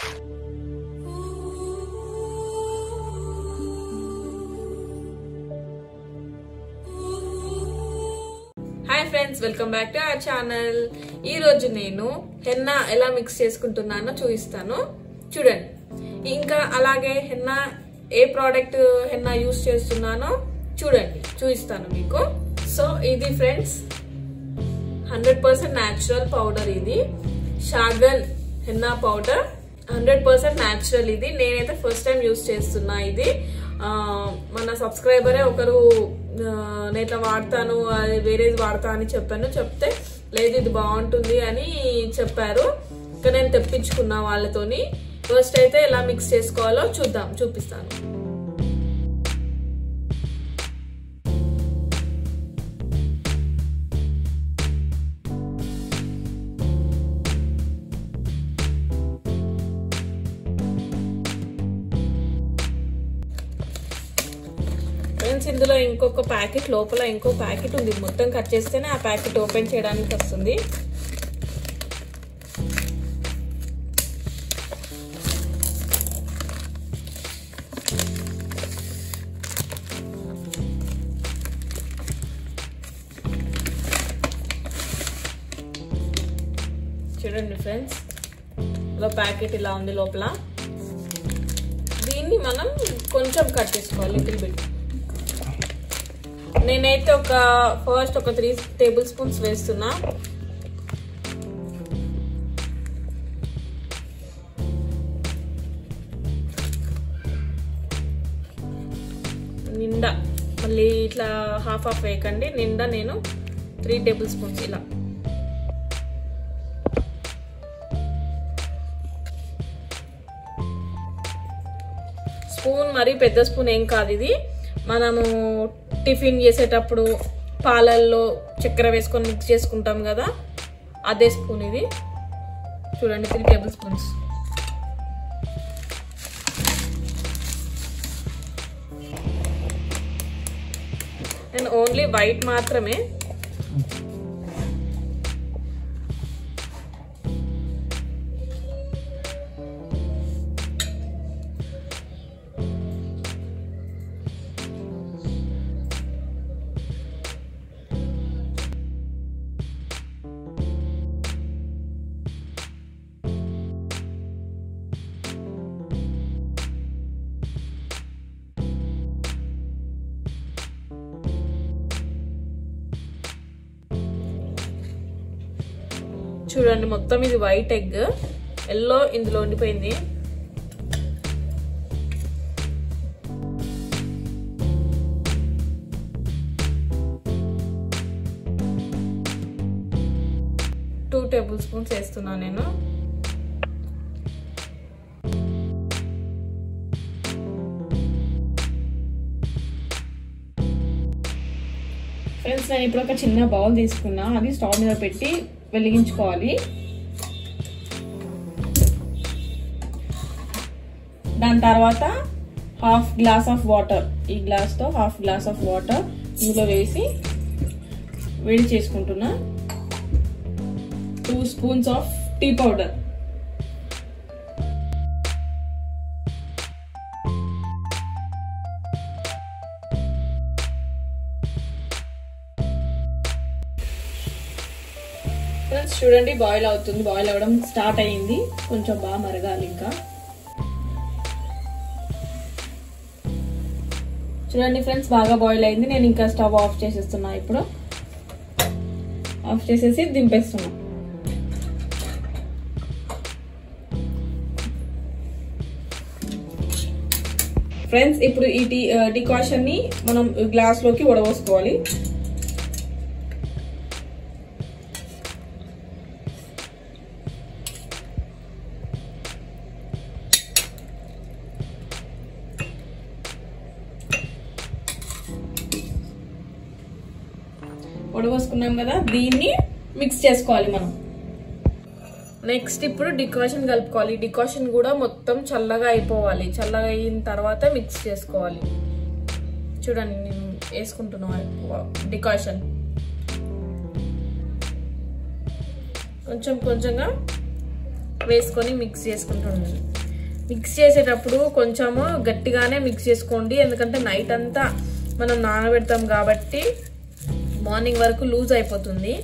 Hi friends, welcome back to our channel. ई रोजु नेनु हेन्ना एला मिक्स चेसुकुंటున్నానో చూపిస్తాను చూడండి। ఇంకా అలాగే హెన్నా ఏ ప్రోడక్ట్ హెన్నా యూస్ చేస్తున్నానో చూడండి, చూపిస్తాను మీకు। సో ఇది ఫ్రెండ్స్ 100% నేచురల్ పౌడర్, ఇది షాగల్ హెన్నా పౌడర్ 100% నేచురల్। ఇది నేనైతే ఫస్ట్ టైం యూస్ చేస్తున్నా। ఇది మన సబ్స్క్రైబరే ఒకరు నేత వాడతాను వేరేది వాడతా అని చెప్పాను, చెప్తే లేదు ఇది బాగుంటుంది అని చెప్పారు, కానీ నేను తెప్పించుకున్నా వాళ్ళతోని। ఫస్ట్ అయితే ఎలా మిక్స్ చేసుకోవాలో చూద్దాం, చూపిస్తాను। ఫ్రెండ్స్ ఇందులో ఇంకొక ప్యాకెట్, లోపల ఇంకో ప్యాకెట్ ఉంది, మొత్తం కట్ చేస్తేనే ఆ ప్యాకెట్ ఓపెన్ చేయడానికి వస్తుంది। చూడండి ఫ్రెండ్స్, ఇలా ప్యాకెట్ ఇలా ఉంది లోపల। దీన్ని మనం కొంచెం కట్ చేసుకోవాలి, లిటిల్ బిట్। నేనైతే ఒక ఫస్ట్ ఒక 3 tablespoons వేస్తున్నా। నిండా మళ్ళీ ఇట్లా హాఫ్ హాఫ్ వేయకండి, నిండా నేను 3 tablespoons ఇలా। స్పూన్ మరి పెద్ద స్పూన్ ఏం కాదు, ఇది మనము టిఫిన్ చేసేటప్పుడు పాలల్లో చక్కెర వేసుకొని మిక్స్ చేసుకుంటాం కదా, అదే స్పూన్ ఇది। చూడండి 3 tablespoons। నేను ఓన్లీ వైట్ మాత్రమే, చూడండి మొత్తం ఇది వైట్ ఎగ్, ఎల్లో ఇందులో ఉండిపోయింది। టూ 2 tablespoons వేస్తున్నా నేను। ఫ్రెండ్స్ నేను ఇప్పుడు ఒక చిన్న బౌల్ తీసుకున్నా, అది స్టవ్ మీద పెట్టి వెలిగించుకోవాలి। దాని తర్వాత హాఫ్ గ్లాస్ ఆఫ్ వాటర్, ఈ గ్లాస్తో హాఫ్ గ్లాస్ ఆఫ్ వాటర్ ఇందులో వేసి వేడి చేసుకుంటున్నా। 2 spoons of tea powder, friends చూడండి బాయిల్ అవుతుంది, బాయిల్ అవ్వడం స్టార్ట్ అయింది, కొంచెం బాగా మరగాలి ఇంకా। చూడండి ఫ్రెండ్స్ బాగా బాయిల్ అయింది, నేను ఇంకా స్టవ్ ఆఫ్ చేసేస్తున్నా ఇప్పుడు, ఆఫ్ చేసేసి దింపేస్తున్నా। ఫ్రెండ్స్ ఇప్పుడు ఈ డికాషన్ ని మనం గ్లాస్లోకి వడపోసుకోవాలి। వడపోసుకున్నాం కదా, దీన్ని మిక్స్ చేసుకోవాలి మనం। నెక్స్ట్ ఇప్పుడు డికాషన్ కలుపుకోవాలి, డికాషన్ కూడా మొత్తం చల్లగా అయిపోవాలి, చల్లగా అయిన తర్వాత మిక్స్ చేసుకోవాలి। చూడండి నేను వేసుకుంటున్నా డికాషన్, కొంచెం కొంచెంగా వేసుకొని మిక్స్ చేసుకుంటున్నాను. మిక్స్ చేసేటప్పుడు కొంచెము గట్టిగానే మిక్స్ చేసుకోండి, ఎందుకంటే నైట్ అంతా మనం నానబెడతాం కాబట్టి మార్నింగ్ వరకు లూజ్ అయిపోతుంది.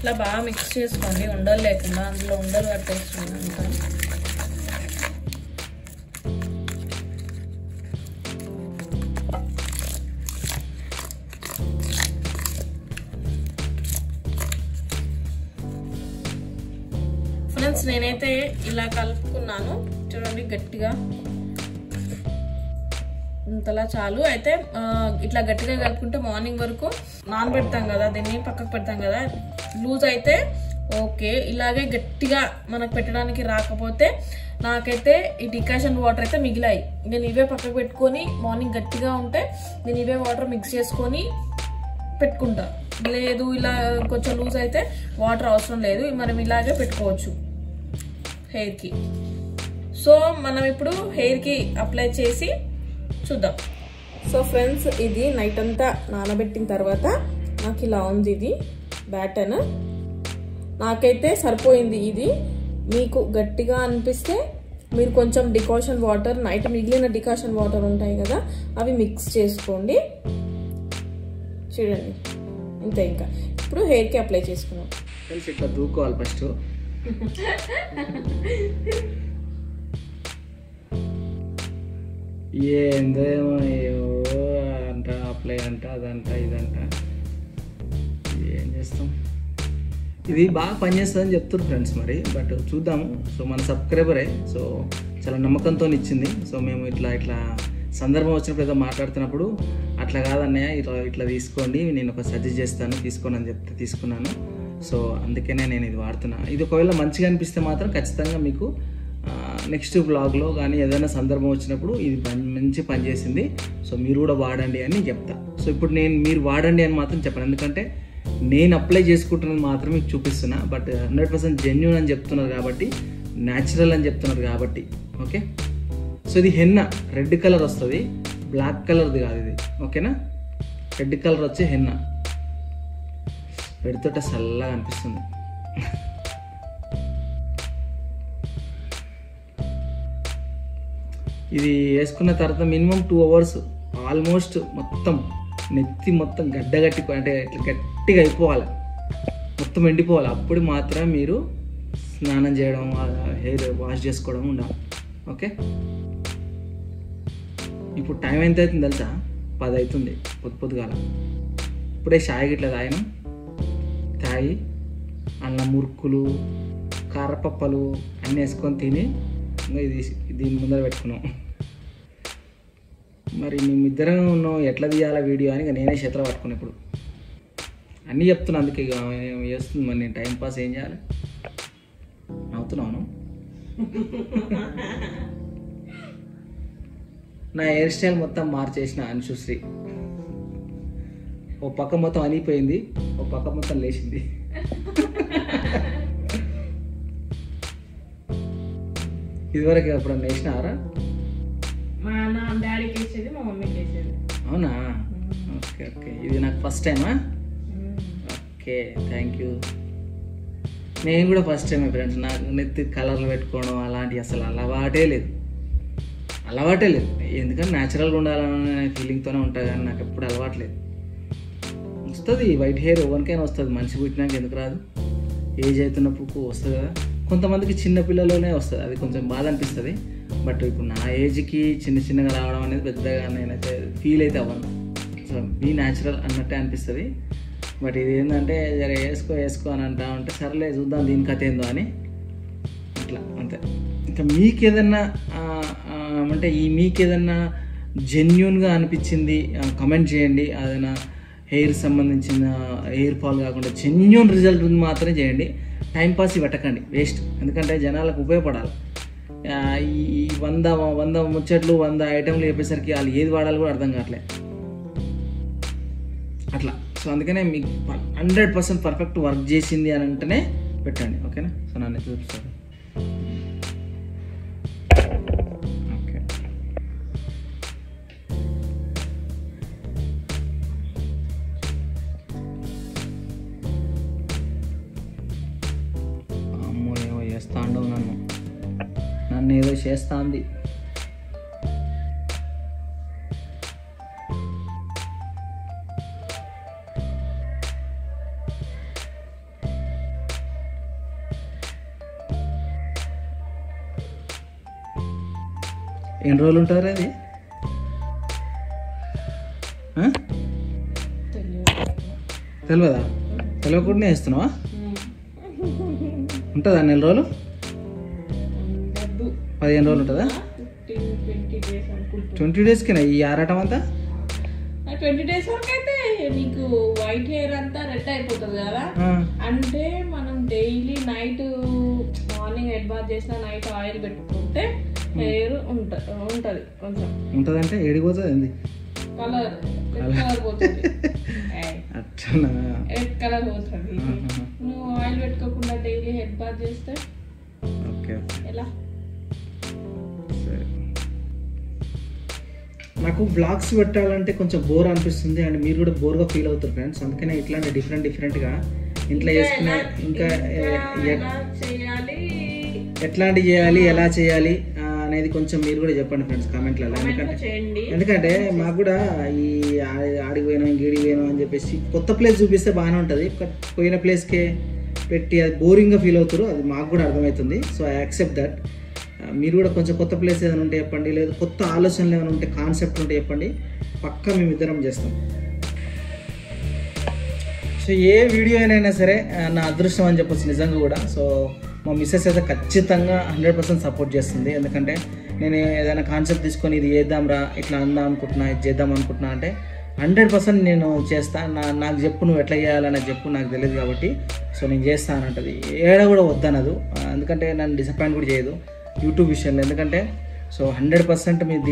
ఇట్లా బాగా మిక్స్ చేసుకోండి, ఉండలు లేకుండా, అందులో ఉండలు కట్టేస్తుంది అంతా. ఫ్రెండ్స్ నేనైతే ఇలా కలుపుకున్నాను, చూడండి గట్టిగా ఇంతలా చాలు. అయితే ఇట్లా గట్టిగా కలుపుకుంటే మార్నింగ్ వరకు నానబెడతాం కదా, దీన్ని పక్కకు పెడతాం కదా, లూజ్ అయితే ఓకే. ఇలాగే గట్టిగా మనకు పెట్టడానికి రాకపోతే, నాకైతే ఈ డికాషన్ వాటర్ అయితే మిగిలాయి, నేను ఇవే పక్కకు పెట్టుకొని మార్నింగ్ గట్టిగా ఉంటే నేను ఇవే వాటర్ మిక్స్ చేసుకొని పెట్టుకుంటా. లేదు ఇలా కొంచెం లూజ్ అయితే వాటర్ అవసరం లేదు, మనం ఇలాగే పెట్టుకోవచ్చు హెయిర్కి. సో మనం ఇప్పుడు హెయిర్కి అప్లై చేసి చూద్దాం. సో ఫ్రెండ్స్ ఇది నైట్ అంతా నానబెట్టిన తర్వాత నాకు ఇలా ఉంది ఇది బ్యాటన్. నాకైతే సరిపోయింది ఇది. మీకు గట్టిగా అనిపిస్తే మీరు కొంచెం డికాషన్ వాటర్, నైట్ మిగిలిన డికాషన్ వాటర్ ఉంటాయి కదా, అవి మిక్స్ చేసుకోండి. చూడండి ఇంతే. ఇంకా ఇప్పుడు హెయిర్కి అప్లై చేసుకున్నాం. ఇట్లా దూకోవాలి ఫస్ట్. ఏందేమో అంట అప్లై అంట అదంట ఇదంట, ఏం చేస్తాం. ఇది బాగా పనిచేస్తుందని చెప్తారు ఫ్రెండ్స్ మరి, బట్ చూద్దాము. సో మన సబ్స్క్రైబరే, సో చాలా నమ్మకంతో ఇచ్చింది. సో మేము ఇట్లా ఇట్లా సందర్భం వచ్చినప్పుడు ఏదో మాట్లాడుతున్నప్పుడు అట్లా కాదన్నయ్య ఇట్లా ఇట్లా తీసుకోండి, నేను ఒక సజెస్ట్ చేస్తాను తీసుకోండి అని చెప్తే తీసుకున్నాను. సో అందుకనే నేను ఇది వాడుతున్నాను. ఇది ఒకవేళ మంచిగా అనిపిస్తే మాత్రం ఖచ్చితంగా మీకు నెక్స్ట్ బ్లాగ్లో కానీ ఏదైనా సందర్భం వచ్చినప్పుడు ఇది మంచి పని చేసింది, సో మీరు కూడా వాడండి అని చెప్తా. సో ఇప్పుడు నేను మీరు వాడండి అని మాత్రం చెప్పను, ఎందుకంటే నేను అప్లై చేసుకుంటున్నది మాత్రం మీకు చూపిస్తున్నా. బట్ 100% జెన్యూన్ అని చెప్తున్నారు కాబట్టి, న్యాచురల్ అని చెప్తున్నారు కాబట్టి ఓకే. సో ఇది హెన్నా, రెడ్ కలర్ వస్తుంది, బ్లాక్ కలర్ది కాదు ఇది, ఓకేనా. రెడ్ కలర్ వచ్చి హెన్నా పెడుతుంట చల్లగా అనిపిస్తుంది. ఇది వేసుకున్న తర్వాత మినిమం 2 hours ఆల్మోస్ట్ మొత్తం నెత్తి మొత్తం గడ్డగట్టి, అంటే ఇట్లా గట్టిగా అయిపోవాలి, మొత్తం ఎండిపోవాలి. అప్పుడు మాత్రం మీరు స్నానం చేయడం, హెయిర్ వాష్ చేసుకోవడం ఉండాలి ఓకే. ఇప్పుడు టైం ఎంత అవుతుంది తెలుసా? 10 అవుతుంది పొద్దుగాల. ఇప్పుడే షాయి ఇట్లా తాగినాం, తాగి అన్నం మురుకులు కారపప్పలు అన్నీ వేసుకొని తిని ఇది దీని ముందర పెట్టుకున్నాం. మరి మేమిద్దరం ఉన్నాం ఎట్లా తీయాలా వీడియో అని నేనే చేతులు పట్టుకున్నాను. ఇప్పుడు అన్నీ చెప్తున్నాను, అందుకే ఇక చేస్తుంది. మరి నేను టైంపాస్ ఏం చేయాలి? నవ్వుతున్నాను. నా హెయిర్ స్టైల్ మొత్తం మార్చేసిన అనుశ్రీ. ఓ పక్క మొత్తం అనిపోయింది, ఓ పక్క మొత్తం లేచింది. ఇదివరకు ఎప్పుడన్నా వేసినారా? మా డాడీకి వేసేది, మా మమ్మీకి వేసేది. అవునా? Okay okay. ఇది నాకు ఫస్ట్ టైమా? Okay thank you. నేను కూడా ఫస్ట్ టైమే ఫ్రెండ్స్. నాకు నెత్తి కలర్లు పెట్టుకోవడం అలాంటివి అసలు అలవాటే లేదు, అలవాటే లేదు. ఎందుకంటే న్యాచురల్గా ఉండాలనే ఫీలింగ్తోనే ఉంటా, కానీ నాకు ఎప్పుడు అలవాట్లేదు. వస్తుంది వైట్ హెయిర్ ఎవరికైనా వస్తుంది, మనిషి పుట్టినాక ఎందుకు రాదు? ఏజ్ అవుతున్నప్పుడు వస్తుంది కదా, కొంతమందికి చిన్నపిల్లలోనే వస్తుంది, అది కొంచెం బాధ అనిపిస్తుంది. బట్ ఇప్పుడు నా ఏజ్కి చిన్న చిన్నగా రావడం అనేది పెద్దగా నేనైతే ఫీల్ అయితే అవ్వను, సో బీ న్యాచురల్ అన్నట్టే అనిపిస్తుంది. బట్ ఇదేంటంటే జర వేసుకో వేసుకో అని అంటా ఉంటే సర్లే చూద్దాం దీని కథ ఏందో అని అట్లా అంతే. ఇంకా మీకేదన్నా అంటే ఈ మీకేదన్నా జెన్యున్గా అనిపించింది కమెంట్ చేయండి. ఏదైనా హెయిర్ సంబంధించిన హెయిర్ ఫాల్ కాకుండా జెన్యున్ రిజల్ట్ ఉంది మాత్రమే చేయండి. టైంపాస్ పెట్టకండి, వేస్ట్. ఎందుకంటే జనాలకు ఉపయోగపడాలి. ఈ వంద ముచ్చట్లు 100 ఐటెంలు చెప్పేసరికి వాళ్ళు ఏది వాడాలి కూడా అర్థం కావట్లేదు అట్లా. సో అందుకనే మీకు 100% పర్ఫెక్ట్ వర్క్ చేసింది అని అంటేనే పెట్టండి. ఓకేనా? సో నన్ను చూపిస్తాను. ఏదో చేస్తా ఉంది. ఎన్ని రోజులు ఉంటారు అది? తెలియదా? తెలియకుండా వేస్తున్నావా? ఉంటుందా? 4 రోజులు 15 రోజులు ఉంటుందా? 20 డేస్కేనా ఈ ఆరాటం అంతా? 20 డేస్ వరకు అయితే మీకు వైట్ హెయిర్ అంతా రెడ్ అయిపోతుంది కదా. అంటే మనం daily night morning head bath చేసిన నైట్ ఆయిల్ పెట్టుకుంటే హెయిర్ ఉంటుంది కొంచెం ఉంటుంది. అంటే ఏడిపోతుంది కలర్ కలర్ పోతుంది. రెడ్ కలర్ పోతుంది. నువ్వు ఆయిల్ పెట్టుకోకుండా డైలీ హెడ్ బాత్ చేస్తే ఎలా? నాకు బ్లాగ్స్ పెట్టాలంటే కొంచెం బోర్ అనిపిస్తుంది అండ్ మీరు కూడా బోర్గా ఫీల్ అవుతారు ఫ్రెండ్స్. అందుకనే ఇట్లాంటి డిఫరెంట్గా ఇంట్లో చేసుకునే ఇంకా ఎట్లాంటివి చేయాలి, ఎలా చేయాలి అనేది కొంచెం మీరు కూడా చెప్పండి ఫ్రెండ్స్ కామెంట్లలో. ఎందుకంటే మాకు కూడా ఈ ఆడిపోయినా గీడిపోయినా అని చెప్పేసి కొత్త ప్లేస్ చూపిస్తే బాగానే ఉంటుంది. పోయిన ప్లేస్కే పెట్టి అది బోరింగ్గా ఫీల్ అవుతారు. అది మాకు కూడా అర్థమవుతుంది. So I accept that. మీరు కూడా కొంచెం కొత్త ప్లేస్ ఏదైనా ఉంటే చెప్పండి, లేదా కొత్త ఆలోచనలు ఏమైనా ఉంటే కాన్సెప్ట్ ఉంటే చెప్పండి. పక్కా మేమిద్దరం చేస్తాం. సో ఏ వీడియో అయినా సరే నా అదృష్టం అని చెప్పొచ్చు నిజంగా కూడా. సో మా మిస్సెస్ అయితే ఖచ్చితంగా 100% సపోర్ట్ చేస్తుంది. ఎందుకంటే నేను ఏదైనా కాన్సెప్ట్ తీసుకొని ఇది చేద్దాంరా, ఇట్లా అందాం అనుకుంటున్నా, ఇది చేద్దాం అనుకుంటున్నా అంటే 100% నేను చేస్తా. నాకు చెప్పు, నువ్వు ఎట్లా చేయాలని చెప్పు, నాకు తెలియదు కాబట్టి సో నేను చేస్తాను అంటది. ఏడా కూడా వద్దనదు. ఎందుకంటే నన్ను డిసప్పాయింట్ కూడా చేయదు యూట్యూబ్ విషయంలో. ఎందుకంటే సో 100% మేము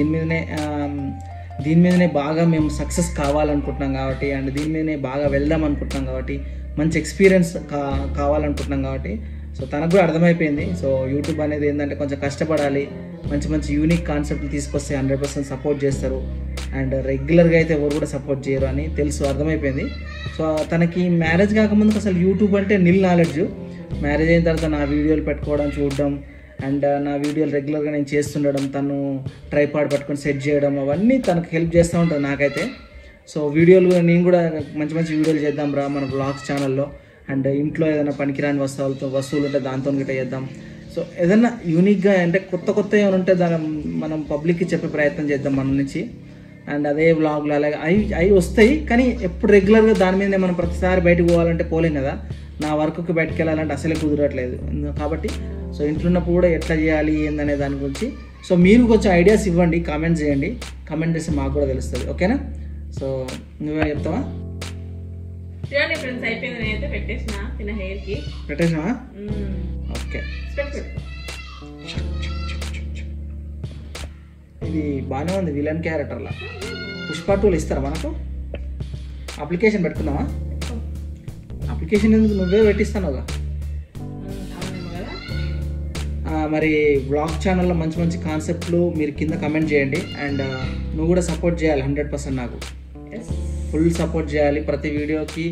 దీని మీదనే బాగా మేము సక్సెస్ కావాలనుకుంటున్నాం కాబట్టి, అండ్ దీని మీదనే బాగా వెళ్దాం అనుకుంటున్నాం కాబట్టి, మంచి ఎక్స్పీరియన్స్ కావాలనుకుంటున్నాం కాబట్టి. సో తనకు కూడా అర్థమైపోయింది. సో యూట్యూబ్ అనేది ఏంటంటే కొంచెం కష్టపడాలి, మంచి మంచి యూనిక్ కాన్సెప్ట్లు తీసుకొస్తే 100% సపోర్ట్ చేస్తారు అండ్ రెగ్యులర్గా అయితే ఎవరు కూడా సపోర్ట్ చేయరు అని తెలుసు, అర్థమైపోయింది. సో తనకి మ్యారేజ్ కాకముందుకు అసలు యూట్యూబ్ అంటే నిల్ నాలెడ్జ్. మ్యారేజ్ అయిన తర్వాత నా వీడియోలు పెట్టుకోవడం, చూడడం అండ్ నా వీడియోలు రెగ్యులర్గా నేను చేస్తుండడం, తను ట్రైపాడ్ పట్టుకొని సెట్ చేయడం, అవన్నీ తనకు హెల్ప్ చేస్తూ ఉంటుంది నాకైతే. సో వీడియోలు నేను కూడా మంచి మంచి వీడియోలు చేద్దాం రా మన బ్లాగ్స్ ఛానల్లో, అండ్ ఇంట్లో ఏదైనా పనికిరాని వస్తువులు ఉంటే దాంతో గిట్ట చేద్దాం. సో ఏదైనా యూనిక్గా అంటే కొత్త ఏమైనా ఉంటే దాన్ని మనం పబ్లిక్కి చెప్పే ప్రయత్నం చేద్దాం మన నుంచి. అండ్ అదే బ్లాగ్లు అలాగే అవి వస్తాయి కానీ ఎప్పుడు రెగ్యులర్గా దాని మీదనే మనం ప్రతిసారి బయటకు పోవాలంటే పోలేం కదా. నా వర్క్కి బయటకు వెళ్ళాలంటే అసలే కుదరట్లేదు. కాబట్టి సో ఇంట్లో ఉన్నప్పుడు కూడా ఎట్లా చేయాలి ఏందనే దాని గురించి సో మీరు కొంచెం ఐడియాస్ ఇవ్వండి, కామెంట్స్ చేయండి. కామెంట్ చేస్తే మాకు కూడా తెలుస్తుంది. ఓకేనా? సో నువ్వే చెప్తావా? పెట్టేసినా? ఓకే. ఇది బాగానే ఉంది విలన్ క్యారెక్టర్లా. పుష్ప 2 ఇస్తారా మనకు? అప్లికేషన్ పెట్టుకుందామా? అప్లికేషన్ ఎందుకు, నువ్వే పెట్టిస్తానుగా. మరి బ్లాగ్ ఛానల్లో మంచి మంచి కాన్సెప్ట్లు మీరు కింద కమెంట్ చేయండి. అండ్ నువ్వు కూడా సపోర్ట్ చేయాలి 100% నాకు. ఫుల్ సపోర్ట్ చేయాలి. ప్రతి వీడియోకి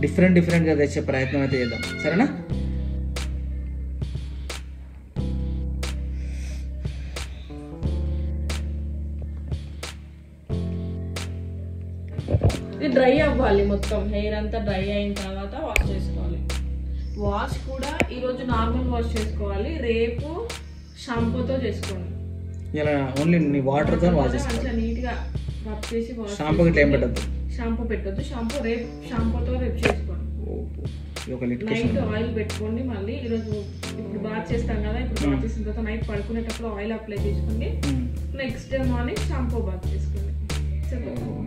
డిఫరెంట్గా తెచ్చే ప్రయత్నం అయితే చేద్దాం. సరేనా? డ్రై అవ్వాలి మొత్తం హెయిర్ అంతా. డ్రై అయిన తర్వాత వాష్ చేసుకోవాలి. వాష్ కూడా ఈరోజు నార్మల్ వాష్ చేసుకోవాలి, రేపు షాంపూతో చేసుకోండి. ఇలా ఓన్లీ వాటర్తో వాష్ చేసుకోవాలి. నీట్గా వాష్ చేసి షాంపూ షాంపూ పెట్టొద్దు. షాంపూ రేపు షాంపూతో రేపు చేసుకోండి. నైట్ ఆయిల్ పెట్టుకోండి. మళ్ళీ ఈరోజు ఇప్పుడు బాత్ చేస్తాం కదా, ఇప్పుడు బాత్ చేసిన తర్వాత నైట్ పడుకునేటప్పుడు ఆయిల్ అప్లై చేసుకోండి. Next day morning shampoo bath చేసుకోండి.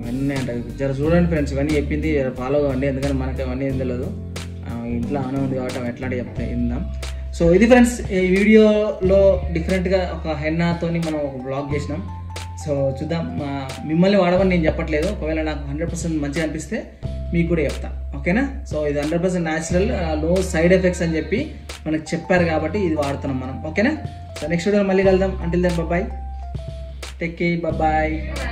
అన్నీ అంటే జర చూడండి ఫ్రెండ్స్, ఇవన్నీ చెప్పింది ఫాలో అవ్వండి, ఎందుకంటే మనకి అవన్నీ ఏం తెలియదు, ఇంట్లో ఆనే ఉంది కాబట్టి అవి ఎట్లాంటి చెప్తా ఇందాం. సో ఇది ఫ్రెండ్స్ ఈ వీడియోలో డిఫరెంట్గా ఒక హెన్నాతో మనం ఒక బ్లాగ్ చేసినాం. సో చూద్దాం, మిమ్మల్ని వాడమని నేను చెప్పట్లేదు, ఒకవేళ నాకు 100% మంచిగా అనిపిస్తే మీకు కూడా చెప్తా, ఓకేనా. సో ఇది 100% న్యాచురల్, నో సైడ్ ఎఫెక్ట్స్ అని చెప్పి మనకు చెప్పారు కాబట్టి ఇది వాడుతున్నాం మనం, ఓకేనా. సో నెక్స్ట్ వీడియోలో మళ్ళీ కలుద్దాం. Until then bye, take care, bye.